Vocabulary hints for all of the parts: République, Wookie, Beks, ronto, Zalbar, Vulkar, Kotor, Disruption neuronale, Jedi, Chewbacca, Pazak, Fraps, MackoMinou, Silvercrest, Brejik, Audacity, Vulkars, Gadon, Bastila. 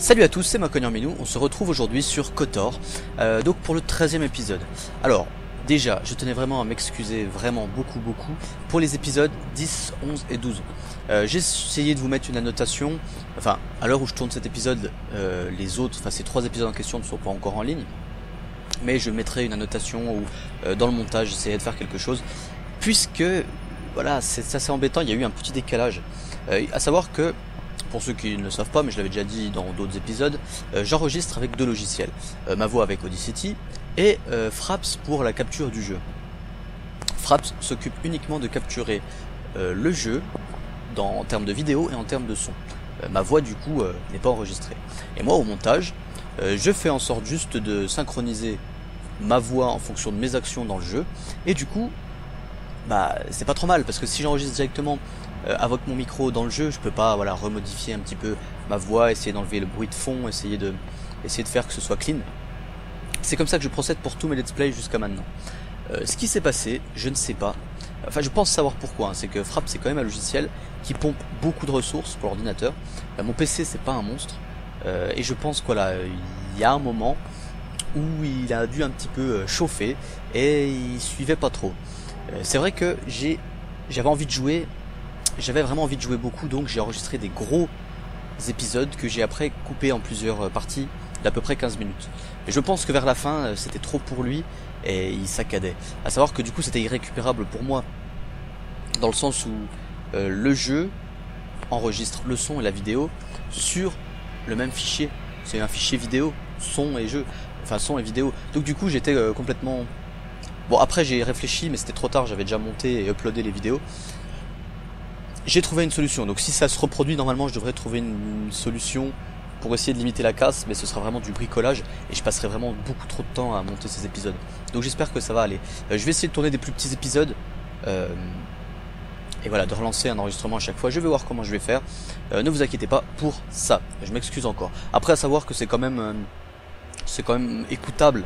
Salut à tous, c'est MackoMinou, on se retrouve aujourd'hui sur Kotor, donc pour le 13e épisode. Alors, déjà, je tenais vraiment à m'excuser beaucoup pour les épisodes 10, 11 et 12. J'ai essayé de vous mettre une annotation, enfin, à l'heure où je tourne cet épisode, ces 3 épisodes en question ne sont pas encore en ligne, mais je mettrai une annotation ou dans le montage, j'essaierai de faire quelque chose, puisque, voilà, c'est assez embêtant, il y a eu un petit décalage, à savoir que, pour ceux qui ne le savent pas, mais je l'avais déjà dit dans d'autres épisodes, j'enregistre avec 2 logiciels. Ma voix avec Audacity et Fraps pour la capture du jeu. Fraps s'occupe uniquement de capturer le jeu en termes de vidéo et en termes de son. Ma voix du coup n'est pas enregistrée. Et moi au montage, je fais en sorte juste de synchroniser ma voix en fonction de mes actions dans le jeu. Et du coup, bah c'est pas trop mal parce que si j'enregistre directement avec mon micro dans le jeu, je peux pas voilà remodifier un petit peu ma voix, essayer d'enlever le bruit de fond, essayer de faire que ce soit clean. C'est comme ça que je procède pour tous mes let's play jusqu'à maintenant. Ce qui s'est passé, je ne sais pas. Enfin, je pense savoir pourquoi. Hein. C'est que Fraps, c'est quand même un logiciel qui pompe beaucoup de ressources pour l'ordinateur. Mon PC, c'est pas un monstre. Et je pense qu'il y a un moment où il a dû un petit peu chauffer et il suivait pas trop. C'est vrai que j'avais vraiment envie de jouer beaucoup, donc j'ai enregistré des gros épisodes que j'ai après coupés en plusieurs parties d'à peu près 15 minutes. Mais je pense que vers la fin, c'était trop pour lui et il saccadait. À savoir que du coup, c'était irrécupérable pour moi, dans le sens où le jeu enregistre le son et la vidéo sur le même fichier. C'est un fichier vidéo, son et vidéo. Donc du coup, j'étais complètement... Bon, après j'ai réfléchi, mais c'était trop tard, j'avais déjà monté et uploadé les vidéos. J'ai trouvé une solution, donc si ça se reproduit, normalement je devrais trouver une solution pour essayer de limiter la casse, mais ce sera vraiment du bricolage et je passerai vraiment beaucoup trop de temps à monter ces épisodes. Donc j'espère que ça va aller. Je vais essayer de tourner des plus petits épisodes et voilà, de relancer un enregistrement à chaque fois. Je vais voir comment je vais faire. Ne vous inquiétez pas pour ça, je m'excuse encore. Après à savoir que c'est quand même écoutable.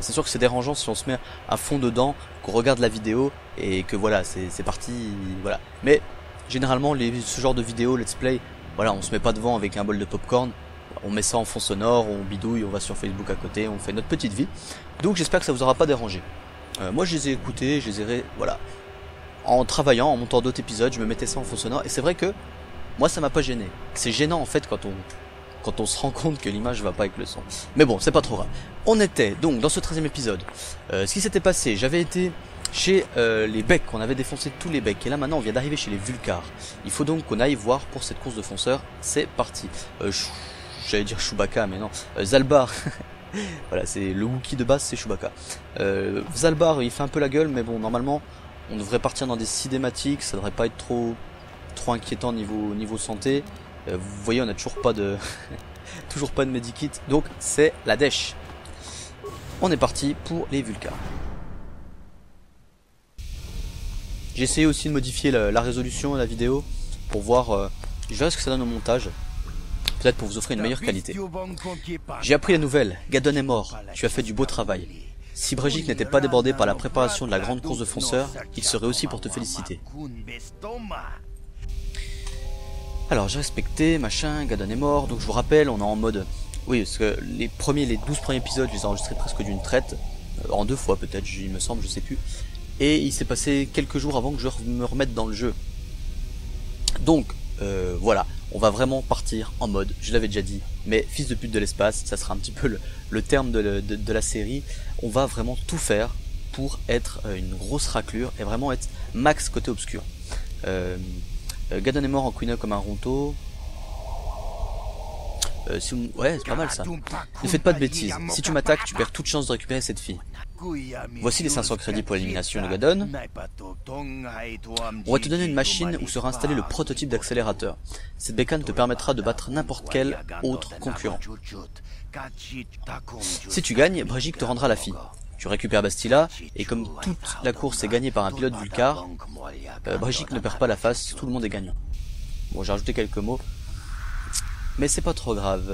C'est sûr que c'est dérangeant si on se met à fond dedans, qu'on regarde la vidéo et que voilà, c'est parti, voilà. Mais généralement, ce genre de vidéo, let's play, voilà, on se met pas devant avec un bol de popcorn, on met ça en fond sonore, on bidouille, on va sur Facebook à côté, on fait notre petite vie. Donc j'espère que ça vous aura pas dérangé. Moi je les ai écoutés, voilà. En travaillant, en montant d'autres épisodes, je me mettais ça en fond sonore et c'est vrai que moi ça m'a pas gêné. C'est gênant en fait quand on se rend compte que l'image va pas avec le son. Mais bon, c'est pas trop grave. On était donc dans ce 13e épisode. Ce qui s'était passé, j'avais été chez les Beks, on avait défoncé tous les Beks. Et là maintenant on vient d'arriver chez les Vulkars. Il faut donc qu'on aille voir pour cette course de fonceurs. C'est parti. J'allais dire Chewbacca, mais non. Zalbar. Voilà, c'est le Wookie de base, c'est Chewbacca. Zalbar, il fait un peu la gueule, mais bon, normalement, on devrait partir dans des cinématiques. Ça devrait pas être trop inquiétant niveau santé. Vous voyez, on n'a toujours pas de medikit, donc c'est la dèche. On est parti pour les Vulkars. J'ai essayé aussi de modifier la résolution de la vidéo pour voir, je verrai ce que ça donne au montage, peut-être pour vous offrir une meilleure qualité. J'ai appris la nouvelle, Gadon est mort, tu as fait du beau travail. Si Brejik n'était pas débordé par la préparation de la grande course de fonceurs, il serait aussi pour te féliciter. Alors j'ai respecté, machin, Gadon est mort, donc je vous rappelle, on est en mode... Oui, parce que les 12 premiers épisodes, je les ai enregistrés presque d'une traite, en 2 fois peut-être, il me semble, je sais plus. Et il s'est passé quelques jours avant que je me remette dans le jeu. Donc, voilà, on va vraiment partir en mode, je l'avais déjà dit, mais fils de pute de l'espace, ça sera un petit peu le terme de la série. On va vraiment tout faire pour être une grosse raclure et vraiment être max côté obscur. Gadon est mort en Quina comme un ronto. Ouais, c'est pas mal ça. Ne faites pas de bêtises. Si tu m'attaques, tu perds toute chance de récupérer cette fille. Voici les 500 crédits pour l'élimination de Gadon. On va te donner une machine où sera installé le prototype d'accélérateur. Cette bécane te permettra de battre n'importe quel autre concurrent. Si tu gagnes, Brejik te rendra la fille. Tu récupères Bastila, et comme toute la course est gagnée par un pilote Vulkar, Brejik ne perd pas la face, tout le monde est gagnant. Bon, j'ai rajouté quelques mots, mais c'est pas trop grave.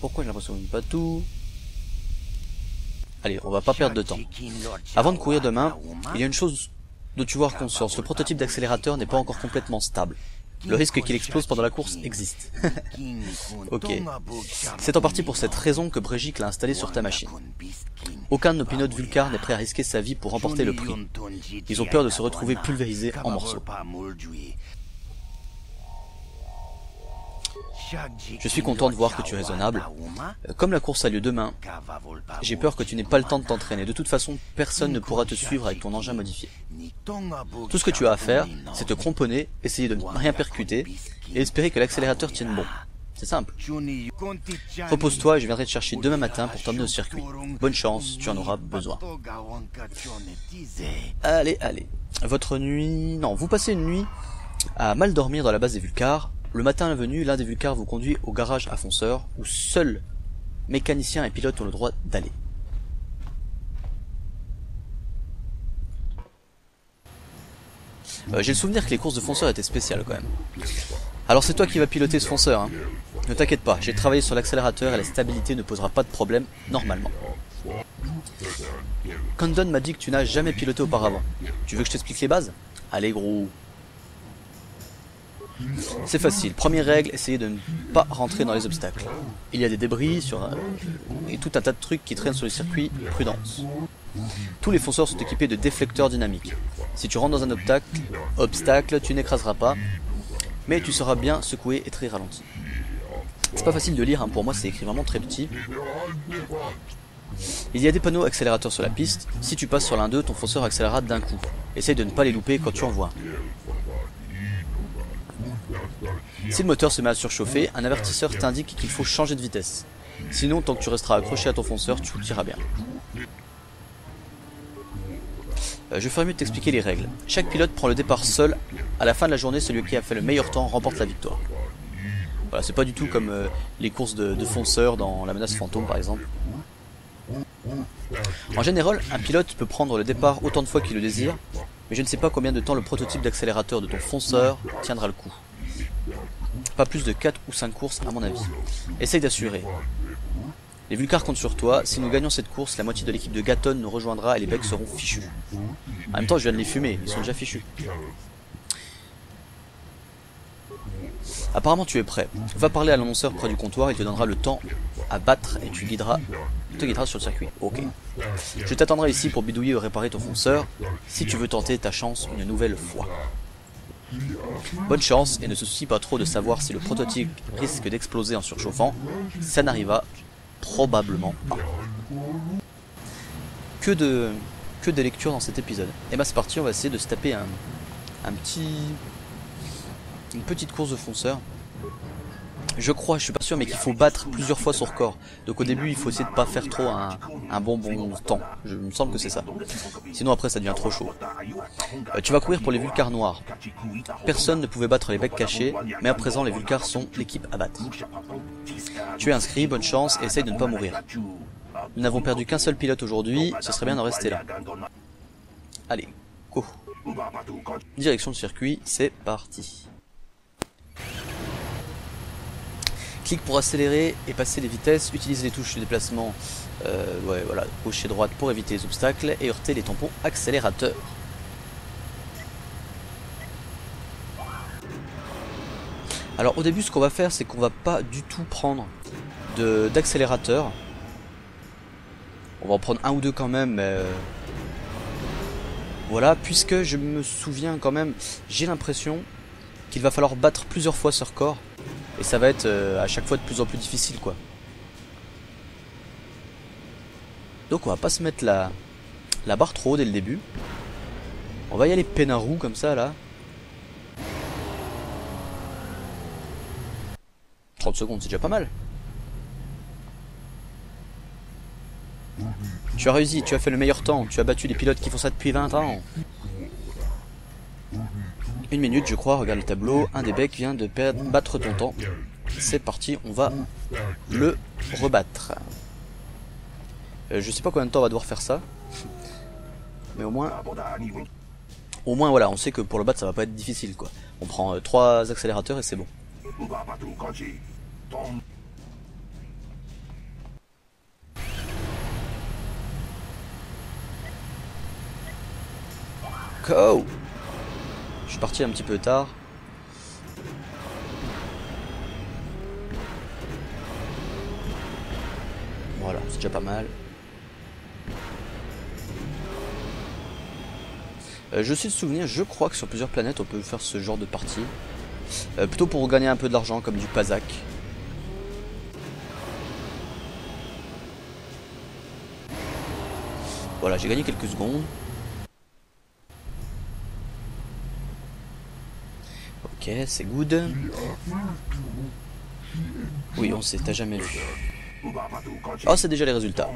Pourquoi j'ai l'impression de pas tout? Allez, on va pas perdre de temps. Avant de courir demain, il y a une chose dont tu dois avoir conscience, le prototype d'accélérateur n'est pas encore complètement stable. Le risque qu'il explose pendant la course existe. Ok. C'est en partie pour cette raison que Brejik l'a installé sur ta machine. Aucun de nos pilotes Vulkars n'est prêt à risquer sa vie pour remporter le prix. Ils ont peur de se retrouver pulvérisés en morceaux. Je suis content de voir que tu es raisonnable. Comme la course a lieu demain, j'ai peur que tu n'aies pas le temps de t'entraîner. De toute façon, personne ne pourra te suivre avec ton engin modifié. Tout ce que tu as à faire, c'est te cramponner, essayer de ne rien percuter et espérer que l'accélérateur tienne bon. C'est simple. Repose-toi et je viendrai te chercher demain matin pour t'emmener au circuit. Bonne chance, tu en auras besoin. Allez, allez. Votre nuit... Non, vous passez une nuit à mal dormir dans la base des Vulkars. Le matin venu, l'un des Vulkars vous conduit au garage à fonceurs, où seuls mécaniciens et pilotes ont le droit d'aller. J'ai le souvenir que les courses de fonceurs étaient spéciales quand même. Alors c'est toi qui vas piloter ce fonceur, hein. Ne t'inquiète pas, j'ai travaillé sur l'accélérateur et la stabilité ne posera pas de problème, normalement. Condon m'a dit que tu n'as jamais piloté auparavant. Tu veux que je t'explique les bases? Allez gros. C'est facile, première règle, essayez de ne pas rentrer dans les obstacles. Il y a des débris et tout un tas de trucs qui traînent sur les circuits, prudence. Tous les fonceurs sont équipés de déflecteurs dynamiques. Si tu rentres dans un obstacle, tu n'écraseras pas, mais tu seras bien secoué et très ralenti. C'est pas facile de lire, hein, pour moi c'est écrit vraiment très petit. Il y a des panneaux accélérateurs sur la piste, si tu passes sur l'un d'eux, ton fonceur accélérera d'un coup. Essaye de ne pas les louper quand tu en vois un. Si le moteur se met à surchauffer, un avertisseur t'indique qu'il faut changer de vitesse. Sinon, tant que tu resteras accroché à ton fonceur, tu tireras bien. Je ferai mieux de t'expliquer les règles. Chaque pilote prend le départ seul. À la fin de la journée, celui qui a fait le meilleur temps remporte la victoire. Voilà, c'est pas du tout comme les courses de fonceurs dans La Menace Fantôme par exemple. En général, un pilote peut prendre le départ autant de fois qu'il le désire, mais je ne sais pas combien de temps le prototype d'accélérateur de ton fonceur tiendra le coup. Pas plus de 4 ou 5 courses à mon avis. Essaye d'assurer. Les Vulkars comptent sur toi. Si nous gagnons cette course, la moitié de l'équipe de Gadon nous rejoindra et les Beks seront fichus. En même temps, je viens de les fumer, ils sont déjà fichus. Apparemment tu es prêt. Va parler à l'annonceur près du comptoir, il te donnera le temps à battre et il te guidera sur le circuit. Ok. Je t'attendrai ici pour bidouiller ou réparer ton fonceur, si tu veux tenter ta chance une nouvelle fois. Bonne chance et ne se soucie pas trop de savoir si le prototype risque d'exploser en surchauffant, ça n'arriva probablement pas. Que de lectures dans cet épisode. Et bah c'est parti, on va essayer de se taper une petite course de fonceur. Je crois, je suis pas sûr, mais qu'il faut battre plusieurs fois son record. Donc au début il faut essayer de pas faire trop un bon temps. Je me semble que c'est ça. Sinon après ça devient trop chaud. Tu vas courir pour les Vulkars noirs. Personne ne pouvait battre les Beks cachés, mais à présent les Vulkars sont l'équipe à battre. Tu es inscrit, bonne chance et essaye de ne pas mourir. Nous n'avons perdu qu'un seul pilote aujourd'hui, ce serait bien d'en rester là. Allez, go. Direction de circuit, c'est parti. Clique pour accélérer et passer les vitesses, utilise les touches de déplacement gauche et droite pour éviter les obstacles et heurter les tampons accélérateurs. Alors au début ce qu'on va faire c'est qu'on va pas du tout prendre d'accélérateur. On va en prendre un ou deux quand même. Voilà, puisque je me souviens quand même, j'ai l'impression qu'il va falloir battre plusieurs fois ce record. Et ça va être à chaque fois de plus en plus difficile quoi. Donc on va pas se mettre la barre trop haut dès le début. On va y aller peinarou comme ça là. 30 secondes c'est déjà pas mal. Tu as réussi, tu as fait le meilleur temps. Tu as battu les pilotes qui font ça depuis 20 ans. Une minute je crois, regarde le tableau, un des Beks vient de battre ton temps. C'est parti, on va le rebattre. Je sais pas combien de temps on va devoir faire ça. Mais au moins voilà, on sait que pour le battre ça va pas être difficile quoi. On prend 3 accélérateurs et c'est bon. Go! Je suis parti un petit peu tard. Voilà, c'est déjà pas mal. Je sais de souvenir, je crois que sur plusieurs planètes on peut faire ce genre de partie. Plutôt pour gagner un peu d'argent comme du Pazak. Voilà, j'ai gagné quelques secondes. Ok, c'est good. Oui, on s'est jamais vu. Oh, c'est déjà les résultats.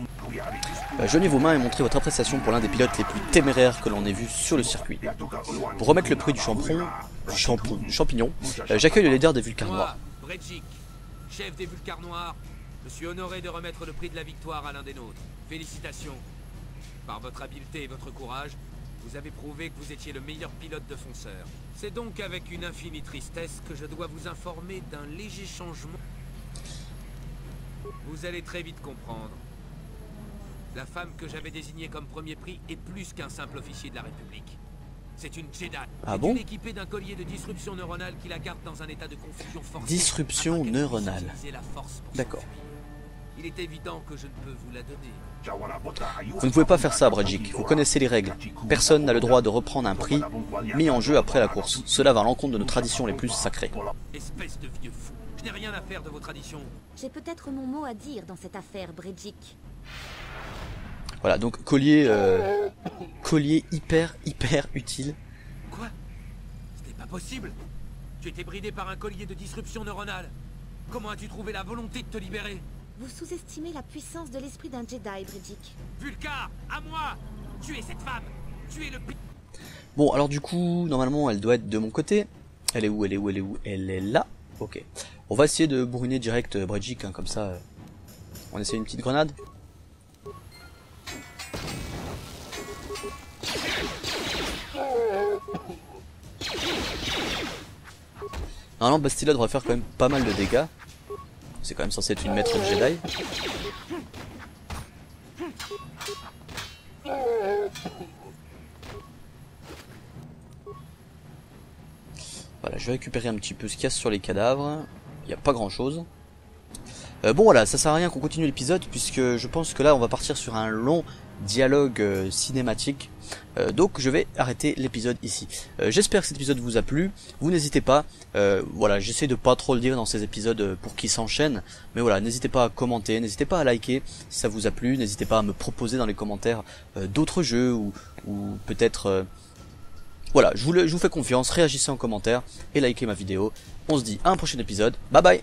Joignez vos mains et montrez votre appréciation pour l'un des pilotes les plus téméraires que l'on ait vu sur le circuit. Pour remettre le prix du champignon, j'accueille le leader des Vulkars noirs. Brejik, chef des Vulkars noirs, je suis honoré de remettre le prix de la victoire à l'un des nôtres. Félicitations. Par votre habileté et votre courage, vous avez prouvé que vous étiez le meilleur pilote de fonceur. C'est donc avec une infinie tristesse que je dois vous informer d'un léger changement. Vous allez très vite comprendre. La femme que j'avais désignée comme premier prix est plus qu'un simple officier de la République. C'est une Jedi. Ah bon ? Elle est équipée d'un collier de disruption neuronale qui la garde dans un état de confusion forcée. Disruption neuronale. D'accord. Il est évident que je ne peux vous la donner. Vous ne pouvez pas faire ça, Brejik. Vous connaissez les règles. Personne n'a le droit de reprendre un prix mis en jeu après la course. Cela va à l'encontre de nos traditions les plus sacrées. Espèce de vieux fou. Je n'ai rien à faire de vos traditions. J'ai peut-être mon mot à dire dans cette affaire, Brejik. Voilà, donc collier hyper utile. Quoi? C'était pas possible. Tu étais bridé par un collier de disruption neuronale. Comment as-tu trouvé la volonté de te libérer? Vous sous-estimez la puissance de l'esprit d'un Jedi, Brejik. Vulkar, à moi! Tuez cette femme! Tuez le... Bon, alors du coup, normalement, elle doit être de mon côté. Elle est où? Elle est où? Elle est où? Elle est là. Ok. On va essayer de bourriner direct Brejik, hein, comme ça. On essaie une petite grenade. Normalement, Bastila devrait faire quand même pas mal de dégâts. C'est quand même censé être une maître de Jedi. Voilà, je vais récupérer un petit peu ce qu'il y a sur les cadavres. Il n'y a pas grand chose. Bon voilà, ça sert à rien qu'on continue l'épisode puisque je pense que là on va partir sur un long dialogue cinématique. Donc je vais arrêter l'épisode ici. J'espère que cet épisode vous a plu. Vous n'hésitez pas, voilà, j'essaie de pas trop le dire dans ces épisodes pour qu'ils s'enchaînent. Mais voilà, n'hésitez pas à commenter, n'hésitez pas à liker si ça vous a plu. N'hésitez pas à me proposer dans les commentaires d'autres jeux ou peut-être... Voilà, je vous fais confiance, réagissez en commentaire et likez ma vidéo. On se dit à un prochain épisode. Bye bye.